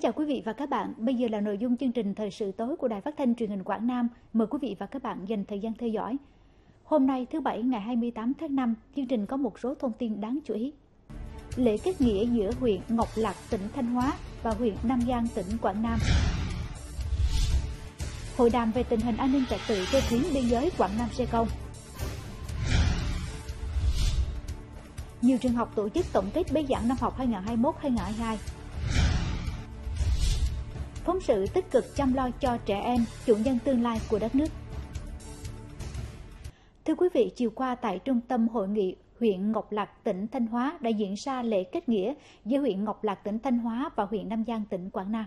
chào quý vị và các bạn. Bây giờ là nội dung chương trình Thời sự tối của Đài Phát Thanh Truyền hình Quảng Nam. Mời quý vị và các bạn dành thời gian theo dõi. Hôm nay thứ Bảy ngày 28 tháng 5, chương trình có một số thông tin đáng chú ý. Lễ kết nghĩa giữa huyện Ngọc Lặc, tỉnh Thanh Hóa và huyện Nam Giang, tỉnh Quảng Nam. Hội đàm về tình hình an ninh trật tự trên tuyến biên giới Quảng Nam Sê Kông. Nhiều trường học tổ chức tổng kết bế giảng năm học 2021-2022. Phóng sự tích cực chăm lo cho trẻ em, chủ nhân tương lai của đất nước. Thưa quý vị, chiều qua tại Trung tâm Hội nghị huyện Ngọc Lặc, tỉnh Thanh Hóa đã diễn ra lễ kết nghĩa giữa huyện Ngọc Lặc, tỉnh Thanh Hóa và huyện Nam Giang, tỉnh Quảng Nam.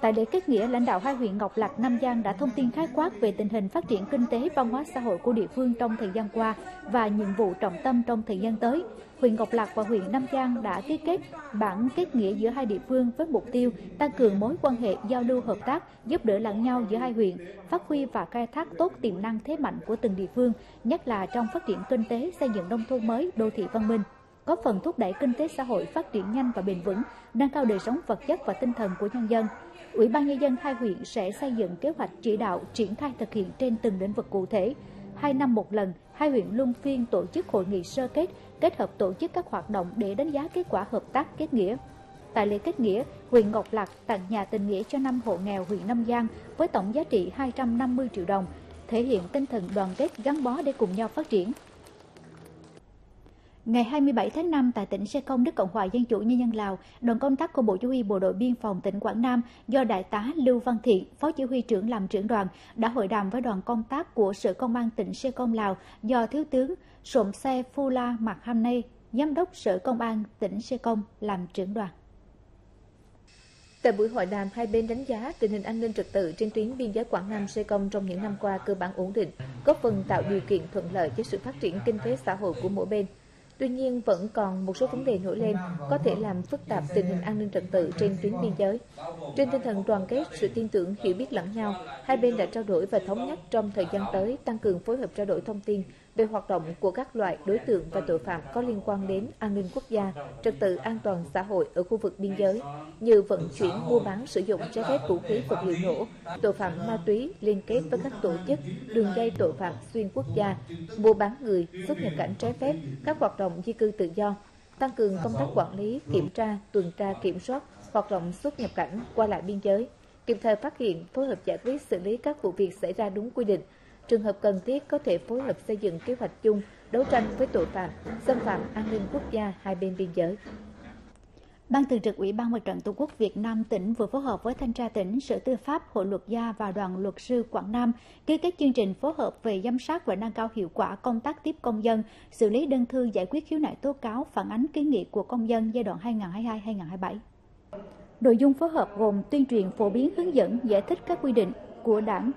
Tại lễ kết nghĩa, lãnh đạo hai huyện Ngọc Lặc, Nam Giang đã thông tin khái quát về tình hình phát triển kinh tế, văn hóa xã hội của địa phương trong thời gian qua và nhiệm vụ trọng tâm trong thời gian tới. Huyện Ngọc Lặc và huyện Nam Giang đã ký kết bản kết nghĩa giữa hai địa phương với mục tiêu tăng cường mối quan hệ giao lưu hợp tác, giúp đỡ lẫn nhau giữa hai huyện, phát huy và khai thác tốt tiềm năng thế mạnh của từng địa phương, nhất là trong phát triển kinh tế, xây dựng nông thôn mới, đô thị văn minh, góp phần thúc đẩy kinh tế xã hội phát triển nhanh và bền vững, nâng cao đời sống vật chất và tinh thần của nhân dân. Ủy ban nhân dân hai huyện sẽ xây dựng kế hoạch chỉ đạo triển khai thực hiện trên từng lĩnh vực cụ thể. 2 năm một lần, hai huyện luân phiên tổ chức hội nghị sơ kết, kết hợp tổ chức các hoạt động để đánh giá kết quả hợp tác kết nghĩa. Tại lễ kết nghĩa, huyện Ngọc Lặc tặng nhà tình nghĩa cho 5 hộ nghèo huyện Nam Giang với tổng giá trị 250 triệu đồng, thể hiện tinh thần đoàn kết gắn bó để cùng nhau phát triển. Ngày 27 tháng 5 tại tỉnh Sê Kông, nước Cộng hòa Dân chủ Nhân dân Lào, đoàn công tác của Bộ Chỉ huy Bộ đội Biên phòng tỉnh Quảng Nam do Đại tá Lưu Văn Thiện, Phó Chỉ huy trưởng làm trưởng đoàn, đã hội đàm với đoàn công tác của Sở Công an tỉnh Sê Kông Lào do Thiếu tướng Sộm Xe Phula Mạc Hamnay, Giám đốc Sở Công an tỉnh Sê Kông làm trưởng đoàn. Tại buổi hội đàm, hai bên đánh giá tình hình an ninh trật tự trên tuyến biên giới Quảng Nam Sê Kông trong những năm qua cơ bản ổn định, góp phần tạo điều kiện thuận lợi cho sự phát triển kinh tế xã hội của mỗi bên. Tuy nhiên, vẫn còn một số vấn đề nổi lên có thể làm phức tạp tình hình an ninh trật tự trên tuyến biên giới. Trên tinh thần đoàn kết, sự tin tưởng, hiểu biết lẫn nhau, hai bên đã trao đổi và thống nhất trong thời gian tới tăng cường phối hợp trao đổi thông tin về hoạt động của các loại đối tượng và tội phạm có liên quan đến an ninh quốc gia, trật tự an toàn xã hội ở khu vực biên giới, như vận chuyển, mua bán, sử dụng trái phép vũ khí vật liệu nổ, tội phạm ma túy liên kết với các tổ chức, đường dây tội phạm xuyên quốc gia, mua bán người, xuất nhập cảnh trái phép, các hoạt động di cư tự do, tăng cường công tác quản lý, kiểm tra, tuần tra kiểm soát, hoạt động xuất nhập cảnh qua lại biên giới, kịp thời phát hiện, phối hợp giải quyết xử lý các vụ việc xảy ra đúng quy định. Trường hợp cần thiết có thể phối hợp xây dựng kế hoạch chung, đấu tranh với tội phạm, xâm phạm an ninh quốc gia hai bên biên giới. Ban Thường trực Ủy ban Mặt trận Tổ quốc Việt Nam tỉnh vừa phối hợp với Thanh tra tỉnh, Sở Tư pháp, Hội luật gia và Đoàn luật sư Quảng Nam ký kết chương trình phối hợp về giám sát và nâng cao hiệu quả công tác tiếp công dân, xử lý đơn thư, giải quyết khiếu nại tố cáo, phản ánh kiến nghị của công dân giai đoạn 2022-2027. Nội dung phối hợp gồm tuyên truyền, phổ biến, hướng dẫn, giải thích các quy định của Đảng,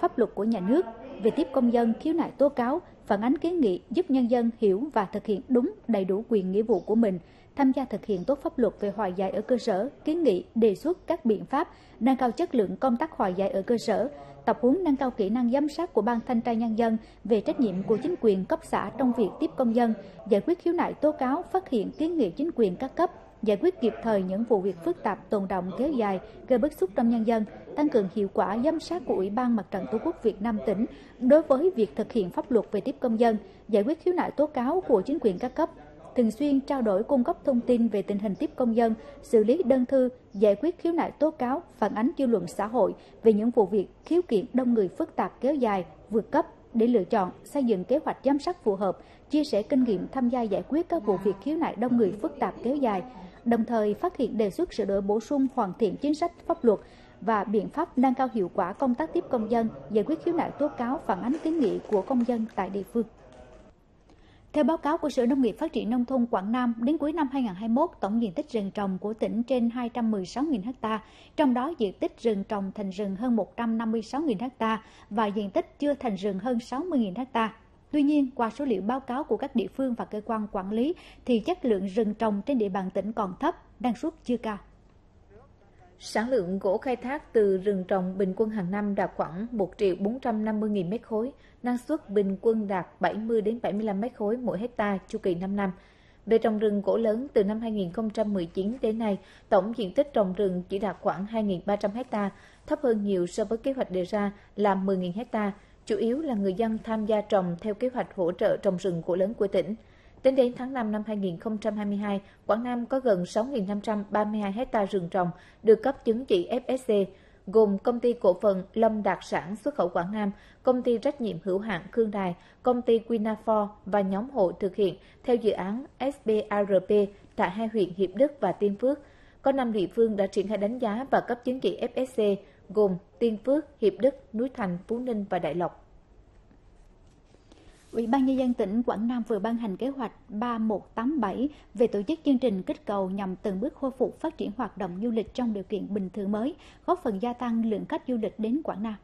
pháp luật của nhà nước về tiếp công dân, khiếu nại tố cáo, phản ánh kiến nghị, giúp nhân dân hiểu và thực hiện đúng đầy đủ quyền nghĩa vụ của mình, tham gia thực hiện tốt pháp luật về hòa giải ở cơ sở, kiến nghị, đề xuất các biện pháp nâng cao chất lượng công tác hòa giải ở cơ sở, tập huấn nâng cao kỹ năng giám sát của Ban Thanh tra Nhân dân về trách nhiệm của chính quyền cấp xã trong việc tiếp công dân, giải quyết khiếu nại tố cáo, phát hiện kiến nghị chính quyền các cấp, giải quyết kịp thời những vụ việc phức tạp tồn đọng kéo dài gây bức xúc trong nhân dân, tăng cường hiệu quả giám sát của Ủy ban Mặt trận Tổ quốc Việt Nam tỉnh đối với việc thực hiện pháp luật về tiếp công dân, giải quyết khiếu nại tố cáo của chính quyền các cấp, thường xuyên trao đổi cung cấp thông tin về tình hình tiếp công dân, xử lý đơn thư, giải quyết khiếu nại tố cáo, phản ánh dư luận xã hội về những vụ việc khiếu kiện đông người phức tạp kéo dài, vượt cấp để lựa chọn, xây dựng kế hoạch giám sát phù hợp, chia sẻ kinh nghiệm tham gia giải quyết các vụ việc khiếu nại đông người phức tạp kéo dài, đồng thời phát hiện đề xuất sửa đổi bổ sung hoàn thiện chính sách pháp luật và biện pháp nâng cao hiệu quả công tác tiếp công dân, giải quyết khiếu nại tố cáo, phản ánh kiến nghị của công dân tại địa phương. Theo báo cáo của Sở Nông nghiệp Phát triển Nông thôn Quảng Nam, đến cuối năm 2021, tổng diện tích rừng trồng của tỉnh trên 216.000 ha, trong đó diện tích rừng trồng thành rừng hơn 156.000 ha và diện tích chưa thành rừng hơn 60.000 ha. Tuy nhiên, qua số liệu báo cáo của các địa phương và cơ quan quản lý thì chất lượng rừng trồng trên địa bàn tỉnh còn thấp, năng suất chưa cao. Sản lượng gỗ khai thác từ rừng trồng bình quân hàng năm đạt khoảng 1.450.000 mét khối, năng suất bình quân đạt 70 đến 75 mét khối mỗi hecta chu kỳ 5 năm. Về trồng rừng gỗ lớn, từ năm 2019 đến nay, tổng diện tích trồng rừng chỉ đạt khoảng 2.300 ha, thấp hơn nhiều so với kế hoạch đề ra là 10.000 ha, chủ yếu là người dân tham gia trồng theo kế hoạch hỗ trợ trồng rừng gỗ lớn của tỉnh. Tính đến tháng 5 năm 2022, Quảng Nam có gần 6.532 ha rừng trồng được cấp chứng chỉ FSC, gồm Công ty Cổ phần Lâm Đạt Sản xuất khẩu Quảng Nam, Công ty Trách nhiệm hữu hạn Khương Đài, Công ty Winafor và nhóm hộ thực hiện theo dự án SPARP tại hai huyện Hiệp Đức và Tiên Phước. Có 5 địa phương đã triển khai đánh giá và cấp chứng chỉ FSC, gồm Tiên Phước, Hiệp Đức, Núi Thành, Phú Ninh và Đại Lộc. Ủy ban Nhân dân tỉnh Quảng Nam vừa ban hành kế hoạch 3187 về tổ chức chương trình kích cầu nhằm từng bước khôi phục phát triển hoạt động du lịch trong điều kiện bình thường mới, góp phần gia tăng lượng khách du lịch đến Quảng Nam.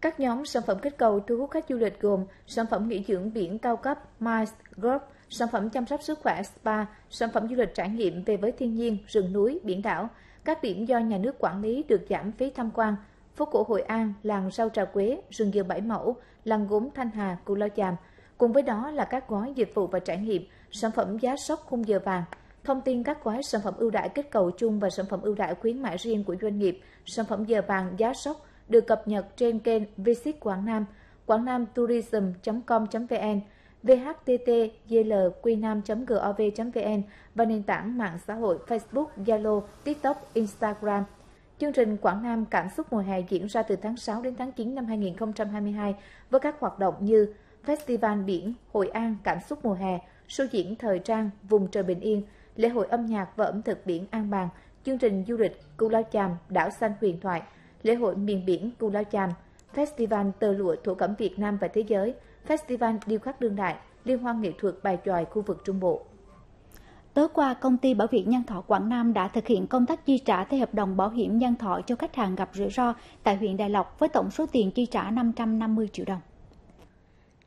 Các nhóm sản phẩm kích cầu thu hút khách du lịch gồm sản phẩm nghỉ dưỡng biển cao cấp Mice Group, sản phẩm chăm sóc sức khỏe Spa, sản phẩm du lịch trải nghiệm về với thiên nhiên, rừng núi, biển đảo. Các điểm do nhà nước quản lý được giảm phí tham quan. Phố cổ Hội An, làng rau trà quế, rừng dừa Bảy Mẫu, làng gốm Thanh Hà, Cù Lao Chàm. Cùng với đó là các gói dịch vụ và trải nghiệm, sản phẩm giá sốc khung giờ vàng, thông tin các gói sản phẩm ưu đãi kích cầu chung và sản phẩm ưu đãi khuyến mãi riêng của doanh nghiệp, sản phẩm giờ vàng giá sốc được cập nhật trên kênh Visit Quảng Nam, quarnamtourism.com.vn, vhttglqnam.gov.vn và nền tảng mạng xã hội Facebook, Zalo, TikTok, Instagram. Chương trình Quảng Nam Cảm xúc mùa hè diễn ra từ tháng 6 đến tháng 9 năm 2022 với các hoạt động như Festival Biển, Hội An Cảm xúc mùa hè, show diễn thời trang Vùng trời bình yên, lễ hội âm nhạc và ẩm thực biển An Bàng, chương trình du lịch Cù Lao Chàm, đảo xanh huyền thoại, lễ hội miền biển Cù Lao Chàm, Festival Tơ lụa thổ cẩm Việt Nam và thế giới, Festival điêu khắc đương đại, liên hoan nghệ thuật bài chòi khu vực Trung Bộ. Tối qua, Công ty Bảo hiểm Nhân Thọ Quảng Nam đã thực hiện công tác chi trả theo hợp đồng bảo hiểm nhân thọ cho khách hàng gặp rủi ro tại huyện Đại Lộc với tổng số tiền chi trả 550 triệu đồng.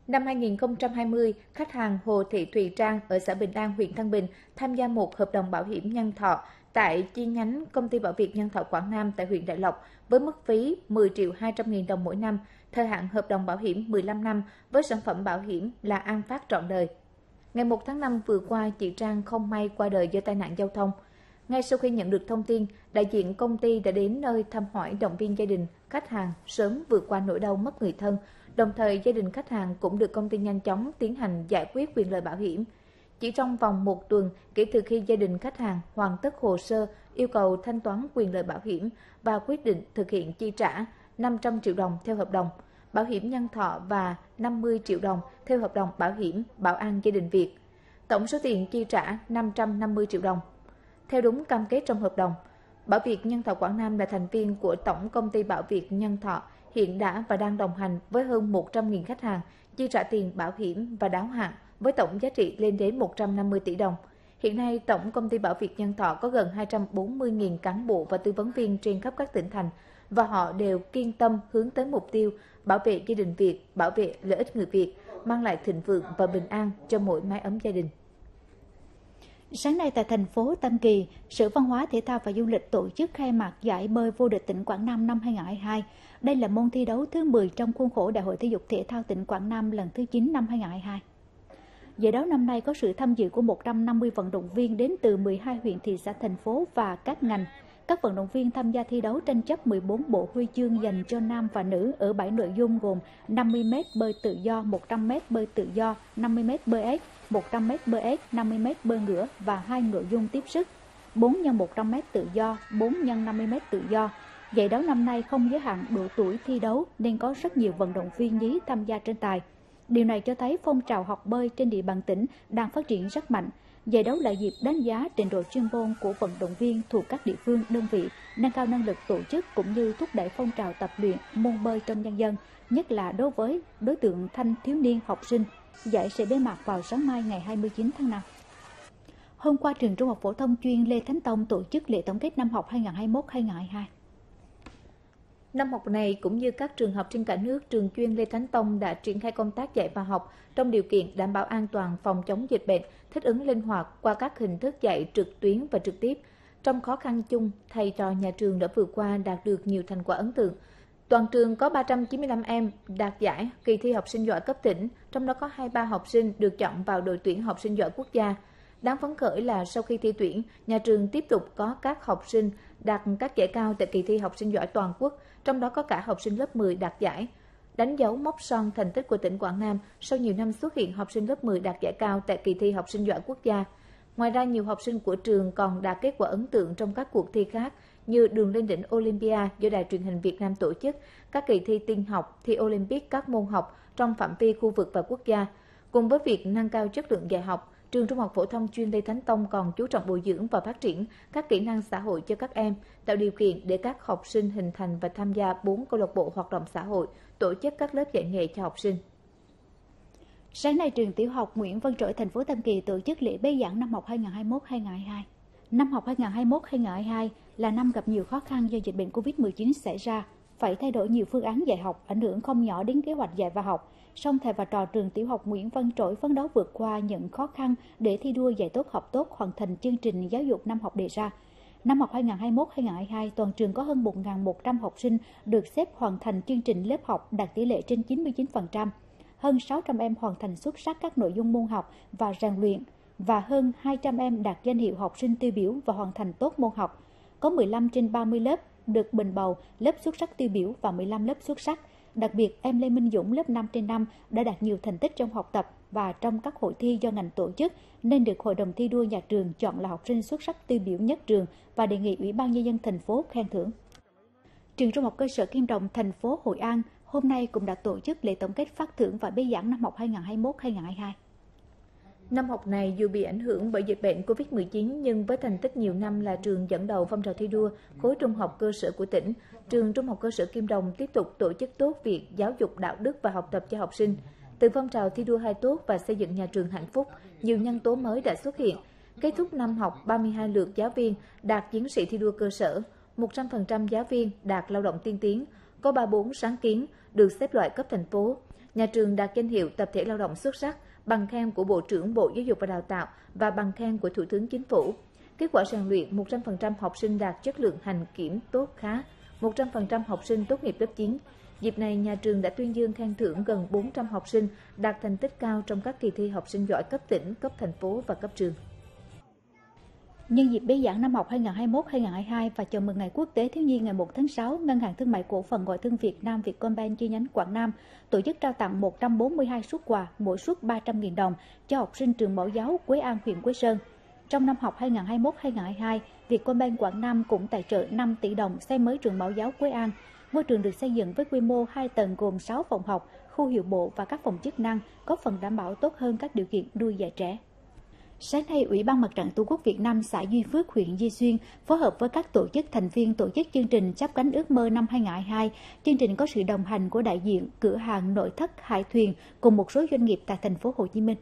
Năm 2020, khách hàng Hồ Thị Thùy Trang ở xã Bình An, huyện Thăng Bình tham gia một hợp đồng bảo hiểm nhân thọ tại chi nhánh Công ty Bảo Việt Nhân Thọ Quảng Nam tại huyện Đại Lộc với mức phí 10.200.000 đồng mỗi năm, thời hạn hợp đồng bảo hiểm 15 năm với sản phẩm bảo hiểm là an phát trọn đời. Ngày 1 tháng 5 vừa qua, chị Trang không may qua đời do tai nạn giao thông. Ngay sau khi nhận được thông tin, đại diện công ty đã đến nơi thăm hỏi động viên gia đình khách hàng sớm vượt qua nỗi đau mất người thân. Đồng thời, gia đình khách hàng cũng được công ty nhanh chóng tiến hành giải quyết quyền lợi bảo hiểm. Chỉ trong vòng 1 tuần kể từ khi gia đình khách hàng hoàn tất hồ sơ yêu cầu thanh toán quyền lợi bảo hiểm và quyết định thực hiện chi trả 500 triệu đồng theo hợp đồng bảo hiểm nhân thọ và 50 triệu đồng theo hợp đồng bảo hiểm Bảo An gia đình Việt. Tổng số tiền chi trả 550 triệu đồng. Theo đúng cam kết trong hợp đồng, Bảo Việt Nhân Thọ Quảng Nam là thành viên của Tổng Công ty Bảo Việt Nhân Thọ, hiện đã và đang đồng hành với hơn 100.000 khách hàng, chi trả tiền bảo hiểm và đáo hạn với tổng giá trị lên đến 150 tỷ đồng. Hiện nay, Tổng Công ty Bảo Việt Nhân Thọ có gần 240.000 cán bộ và tư vấn viên trên khắp các tỉnh thành, và họ đều kiên tâm hướng tới mục tiêu bảo vệ gia đình Việt, bảo vệ lợi ích người Việt, mang lại thịnh vượng và bình an cho mỗi mái ấm gia đình. Sáng nay tại thành phố Tam Kỳ, Sở Văn hóa, Thể thao và Du lịch tổ chức khai mạc giải bơi vô địch tỉnh Quảng Nam năm 2022. Đây là môn thi đấu thứ 10 trong khuôn khổ Đại hội Thể dục Thể thao tỉnh Quảng Nam lần thứ 9 năm 2022. Giải đấu năm nay có sự tham dự của 150 vận động viên đến từ 12 huyện, thị xã, thành phố và các ngành. Các vận động viên tham gia thi đấu tranh chấp 14 bộ huy chương dành cho nam và nữ ở 7 nội dung gồm 50m bơi tự do, 100m bơi tự do, 50m bơi ếch, 100m bơi ếch, 50m bơi ngửa và 2 nội dung tiếp sức, 4x100m tự do, 4x50m tự do. Giải đấu năm nay không giới hạn độ tuổi thi đấu nên có rất nhiều vận động viên nhí tham gia tranh tài. Điều này cho thấy phong trào học bơi trên địa bàn tỉnh đang phát triển rất mạnh. Giải đấu là dịp đánh giá trình độ chuyên môn của vận động viên thuộc các địa phương, đơn vị, nâng cao năng lực tổ chức cũng như thúc đẩy phong trào tập luyện môn bơi trong nhân dân, nhất là đối với đối tượng thanh thiếu niên, học sinh. Giải sẽ bế mạc vào sáng mai ngày 29 tháng 5. Hôm qua, trường Trung học phổ thông chuyên Lê Thánh Tông tổ chức lễ tổng kết năm học 2021-2022. Năm học này, cũng như các trường học trên cả nước, trường chuyên Lê Thánh Tông đã triển khai công tác dạy và học trong điều kiện đảm bảo an toàn phòng chống dịch bệnh, thích ứng linh hoạt qua các hình thức dạy trực tuyến và trực tiếp. Trong khó khăn chung, thầy trò nhà trường đã vượt qua đạt được nhiều thành quả ấn tượng. Toàn trường có 395 em đạt giải kỳ thi học sinh giỏi cấp tỉnh, trong đó có 23 học sinh được chọn vào đội tuyển học sinh giỏi quốc gia. Đáng phấn khởi là sau khi thi tuyển, nhà trường tiếp tục có các học sinh đạt các giải cao tại kỳ thi học sinh giỏi toàn quốc, trong đó có cả học sinh lớp 10 đạt giải. Đánh dấu mốc son thành tích của tỉnh Quảng Nam sau nhiều năm xuất hiện học sinh lớp 10 đạt giải cao tại kỳ thi học sinh giỏi quốc gia. Ngoài ra, nhiều học sinh của trường còn đạt kết quả ấn tượng trong các cuộc thi khác như đường lên đỉnh Olympia do Đài Truyền hình Việt Nam tổ chức, các kỳ thi tin học, thi Olympic các môn học trong phạm vi khu vực và quốc gia. Cùng với việc nâng cao chất lượng dạy học, trường Trung học phổ thông chuyên Lê Thánh Tông còn chú trọng bồi dưỡng và phát triển các kỹ năng xã hội cho các em, tạo điều kiện để các học sinh hình thành và tham gia 4 câu lạc bộ hoạt động xã hội, tổ chức các lớp dạy nghề cho học sinh. Sáng nay, trường tiểu học Nguyễn Văn Trỗi, thành phố Tam Kỳ tổ chức lễ bế giảng năm học 2021-2022. Năm học 2021-2022 là năm gặp nhiều khó khăn do dịch bệnh Covid-19 xảy ra, phải thay đổi nhiều phương án dạy học, ảnh hưởng không nhỏ đến kế hoạch dạy và học. Song thầy và trò trường tiểu học Nguyễn Văn Trỗi phấn đấu vượt qua những khó khăn để thi đua dạy tốt, học tốt, hoàn thành chương trình giáo dục năm học đề ra. Năm học 2021-2022, toàn trường có hơn 1.100 học sinh được xếp hoàn thành chương trình lớp học, đạt tỷ lệ trên 99%. Hơn 600 em hoàn thành xuất sắc các nội dung môn học và rèn luyện, và hơn 200 em đạt danh hiệu học sinh tiêu biểu và hoàn thành tốt môn học. Có 15 trên 30 lớp được bình bầu lớp xuất sắc tiêu biểu và 15 lớp xuất sắc. Đặc biệt, em Lê Minh Dũng lớp 5 trên 5 đã đạt nhiều thành tích trong học tập và trong các hội thi do ngành tổ chức, nên được Hội đồng thi đua nhà trường chọn là học sinh xuất sắc tiêu biểu nhất trường và đề nghị Ủy ban Nhân dân thành phố khen thưởng. Trường Trung học cơ sở Kim Đồng, thành phố Hội An hôm nay cũng đã tổ chức lễ tổng kết phát thưởng và bế giảng năm học 2021-2022. Năm học này dù bị ảnh hưởng bởi dịch bệnh Covid-19 nhưng với thành tích nhiều năm là trường dẫn đầu phong trào thi đua khối trung học cơ sở của tỉnh, trường Trung học cơ sở Kim Đồng tiếp tục tổ chức tốt việc giáo dục đạo đức và học tập cho học sinh. Từ phong trào thi đua hai tốt và xây dựng nhà trường hạnh phúc, nhiều nhân tố mới đã xuất hiện. Kết thúc năm học, 32 lượt giáo viên đạt chiến sĩ thi đua cơ sở, 100% giáo viên đạt lao động tiên tiến, có 34 sáng kiến được xếp loại cấp thành phố. Nhà trường đạt danh hiệu tập thể lao động xuất sắc, bằng khen của Bộ trưởng Bộ Giáo dục và Đào tạo và bằng khen của Thủ tướng Chính phủ. Kết quả rèn luyện 100% học sinh đạt chất lượng hành kiểm tốt khá, 100% học sinh tốt nghiệp lớp 9. Dịp này, nhà trường đã tuyên dương khen thưởng gần 400 học sinh đạt thành tích cao trong các kỳ thi học sinh giỏi cấp tỉnh, cấp thành phố và cấp trường. Nhân dịp bế giảng năm học 2021-2022 và chào mừng Ngày Quốc tế Thiếu nhi ngày 1 tháng 6, Ngân hàng Thương mại Cổ phần Ngoại thương Việt Nam Vietcombank chi nhánh Quảng Nam tổ chức trao tặng 142 suất quà, mỗi suất 300.000 đồng cho học sinh trường mẫu giáo Quế An, huyện Quế Sơn. Trong năm học 2021-2022, Vietcombank Quảng Nam cũng tài trợ 5 tỷ đồng xây mới trường mẫu giáo Quế An. Ngôi trường được xây dựng với quy mô 2 tầng gồm 6 phòng học, khu hiệu bộ và các phòng chức năng, góp phần đảm bảo tốt hơn các điều kiện nuôi dạy trẻ. Sáng nay, Ủy ban Mặt trận Tổ quốc Việt Nam xã Duy Phước, huyện Duy Xuyên phối hợp với các tổ chức thành viên tổ chức chương trình Chắp cánh ước mơ năm 2022. Chương trình có sự đồng hành của đại diện cửa hàng nội thất Hải Thuyền cùng một số doanh nghiệp tại thành phố Hồ Chí Minh.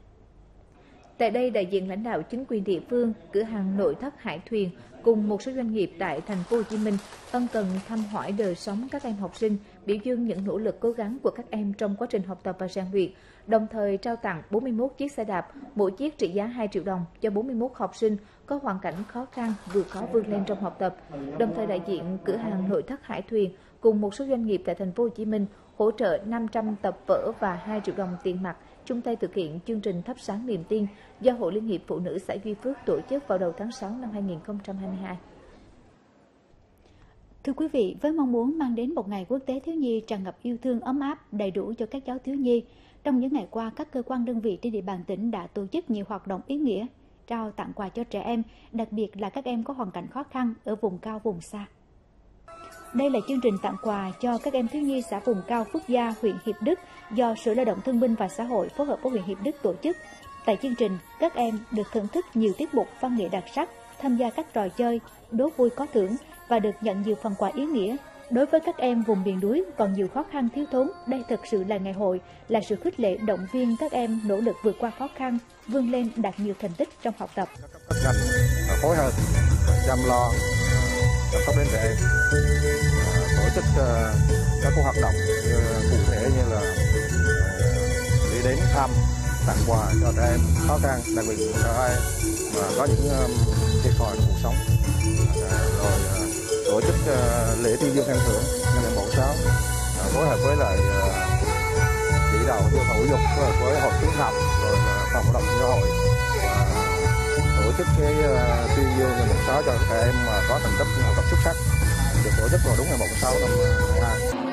Tại đây, đại diện lãnh đạo chính quyền địa phương, cửa hàng nội thất Hải Thuyền cùng một số doanh nghiệp tại thành phố Hồ Chí Minh ân cần thăm hỏi đời sống các em học sinh, biểu dương những nỗ lực cố gắng của các em trong quá trình học tập và rèn luyện, đồng thời trao tặng 41 chiếc xe đạp, mỗi chiếc trị giá 2 triệu đồng cho 41 học sinh có hoàn cảnh khó khăn vượt khó vươn lên trong học tập. Đồng thời, đại diện cửa hàng nội thất Hải Thuyền cùng một số doanh nghiệp tại thành phố Hồ Chí Minh hỗ trợ 500 tập vở và 2 triệu đồng tiền mặt chung tay thực hiện chương trình thắp sáng niềm tin do Hội Liên hiệp Phụ nữ xã Duy Phước tổ chức vào đầu tháng 6 năm 2022. Thưa quý vị, với mong muốn mang đến một Ngày Quốc tế Thiếu nhi tràn ngập yêu thương, ấm áp, đầy đủ cho các cháu thiếu nhi, trong những ngày qua, các cơ quan đơn vị trên địa bàn tỉnh đã tổ chức nhiều hoạt động ý nghĩa, trao tặng quà cho trẻ em, đặc biệt là các em có hoàn cảnh khó khăn ở vùng cao, vùng xa. Đây là chương trình tặng quà cho các em thiếu nhi xã vùng cao Phước Gia, huyện Hiệp Đức do Sở Lao động Thương binh và Xã hội phối hợp với huyện Hiệp Đức tổ chức. Tại chương trình, các em được thưởng thức nhiều tiết mục văn nghệ đặc sắc, tham gia các trò chơi, đố vui có thưởng và được nhận nhiều phần quà ý nghĩa. Đối với các em vùng miền núi còn nhiều khó khăn thiếu thốn, đây thực sự là ngày hội, là sự khích lệ động viên các em nỗ lực vượt qua khó khăn, vươn lên đạt nhiều thành tích trong học tập. Phối hợp, chăm lo, chăm sóc đến trẻ, tổ chức các hoạt động cụ thể như là đi đến thăm, tặng quà cho trẻ em khó khăn, đặc biệt là em mà có những thiệt thòi cuộc sống, rồi tổ chức lễ tuyên dương khen thưởng nhân ngày 1 2016 phối hợp với lại chỉ đạo tiêu phòng dục phối hợp với hội khuyến học rồi phòng hoạt động xã hội tổ chức cái tuyên dương ngày 16 cho các em mà có thành tích học tập xuất sắc được tổ chức vào đúng ngày 16 năm 2022.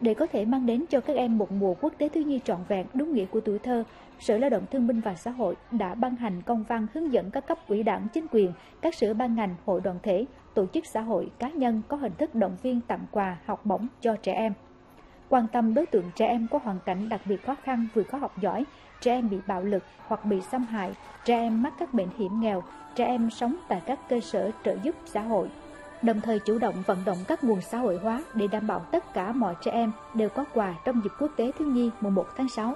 Để có thể mang đến cho các em một mùa quốc tế thiếu nhi trọn vẹn đúng nghĩa của tuổi thơ, Sở Lao động Thương binh và Xã hội đã ban hành công văn hướng dẫn các cấp ủy đảng, chính quyền, các sở ban ngành, hội đoàn thể, tổ chức xã hội, cá nhân có hình thức động viên tặng quà, học bổng cho trẻ em. Quan tâm đối tượng trẻ em có hoàn cảnh đặc biệt khó khăn, vừa có học giỏi, trẻ em bị bạo lực hoặc bị xâm hại, trẻ em mắc các bệnh hiểm nghèo, trẻ em sống tại các cơ sở trợ giúp xã hội. Đồng thời chủ động vận động các nguồn xã hội hóa để đảm bảo tất cả mọi trẻ em đều có quà trong dịp quốc tế thiếu nhi mùng 1 tháng 6.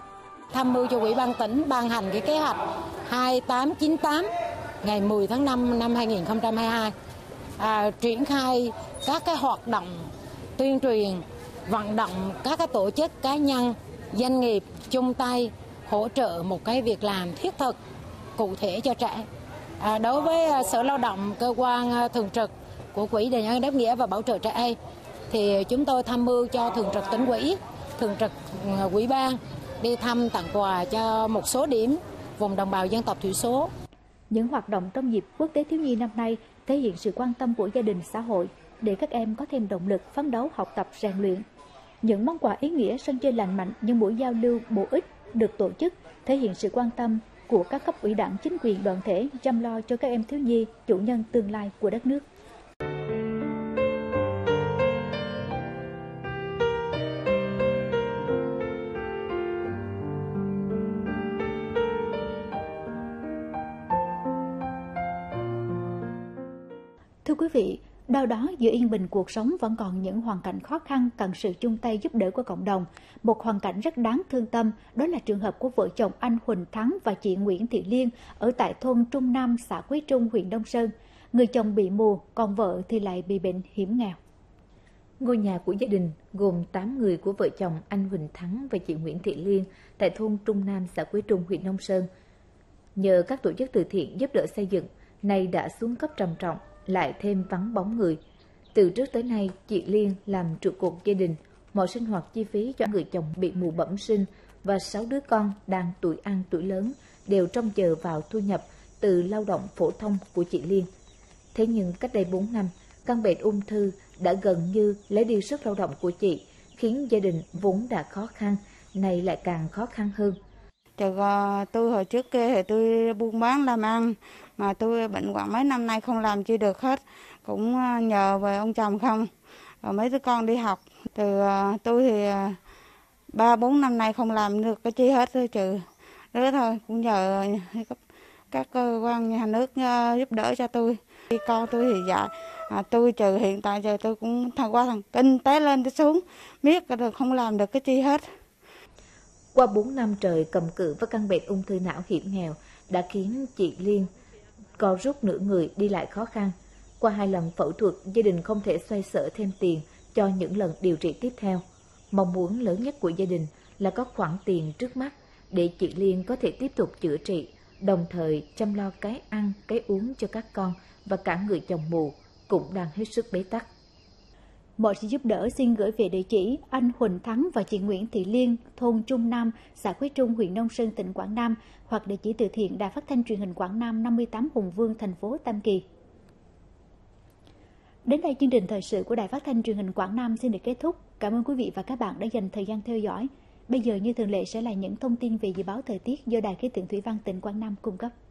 Tham mưu cho Ủy ban tỉnh ban hành cái kế hoạch 2898 ngày 10 tháng 5 năm 2022 triển khai các cái hoạt động tuyên truyền, vận động các cái tổ chức cá nhân, doanh nghiệp chung tay hỗ trợ một cái việc làm thiết thực cụ thể cho trẻ. Đối với Sở Lao động, cơ quan thường trực của Quỹ Đền ơn đáp nghĩa và bảo trợ trẻ em thì chúng tôi tham mưu cho thường trực tỉnh quỹ, thường trực quỹ ban đi thăm tặng quà cho một số điểm vùng đồng bào dân tộc thiểu số. Những hoạt động trong dịp quốc tế thiếu nhi năm nay thể hiện sự quan tâm của gia đình xã hội để các em có thêm động lực phấn đấu học tập rèn luyện. Những món quà ý nghĩa, sân chơi lành mạnh, những buổi giao lưu bổ ích được tổ chức thể hiện sự quan tâm của các cấp ủy đảng, chính quyền, đoàn thể chăm lo cho các em thiếu nhi, chủ nhân tương lai của đất nước. Thưa quý vị, đâu đó giữa yên bình cuộc sống vẫn còn những hoàn cảnh khó khăn cần sự chung tay giúp đỡ của cộng đồng. Một hoàn cảnh rất đáng thương tâm, đó là trường hợp của vợ chồng anh Huỳnh Thắng và chị Nguyễn Thị Liên ở tại thôn Trung Nam, xã Quế Trung, huyện Nông Sơn. Người chồng bị mù, còn vợ thì lại bị bệnh hiểm nghèo. Ngôi nhà của gia đình gồm 8 người của vợ chồng anh Huỳnh Thắng và chị Nguyễn Thị Liên tại thôn Trung Nam, xã Quế Trung, huyện Nông Sơn. Nhờ các tổ chức từ thiện giúp đỡ xây dựng, nay đã xuống cấp trầm trọng, lại thêm vắng bóng người. Từ trước tới nay, chị Liên làm trụ cột gia đình, mọi sinh hoạt chi phí cho người chồng bị mù bẩm sinh và 6 đứa con đang tuổi ăn tuổi lớn đều trông chờ vào thu nhập từ lao động phổ thông của chị Liên. Thế nhưng cách đây 4 năm, căn bệnh ung thư đã gần như lấy đi sức lao động của chị, khiến gia đình vốn đã khó khăn, nay lại càng khó khăn hơn. Tôi hồi trước kia thì tôi buôn bán làm ăn, mà tôi bệnh hoạn mấy năm nay không làm chi được hết, cũng nhờ về ông chồng không, rồi mấy đứa con đi học. Từ tôi thì 3-4 năm nay không làm được cái chi hết thôi, trừ đó thôi, cũng nhờ các cơ quan nhà nước giúp đỡ cho tôi. Khi con tôi thì dạ, tôi trừ hiện tại giờ tôi cũng qua kinh tế lên tới xuống, biết được không làm được cái chi hết. Qua 4 năm trời cầm cự với căn bệnh ung thư não hiểm nghèo đã khiến chị Liên co rút nửa người, đi lại khó khăn. Qua 2 lần phẫu thuật, gia đình không thể xoay sở thêm tiền cho những lần điều trị tiếp theo. Mong muốn lớn nhất của gia đình là có khoản tiền trước mắt để chị Liên có thể tiếp tục chữa trị, đồng thời chăm lo cái ăn, cái uống cho các con và cả người chồng mù cũng đang hết sức bế tắc. Mọi sự giúp đỡ xin gửi về địa chỉ anh Huỳnh Thắng và chị Nguyễn Thị Liên, thôn Trung Nam, xã Quế Trung, huyện Nông Sơn, tỉnh Quảng Nam, hoặc địa chỉ từ thiện Đài Phát Thanh Truyền hình Quảng Nam, 58 Hùng Vương, thành phố Tam Kỳ. Đến đây chương trình thời sự của Đài Phát Thanh Truyền hình Quảng Nam xin được kết thúc. Cảm ơn quý vị và các bạn đã dành thời gian theo dõi. Bây giờ như thường lệ sẽ là những thông tin về dự báo thời tiết do Đài Khí tượng Thủy văn tỉnh Quảng Nam cung cấp.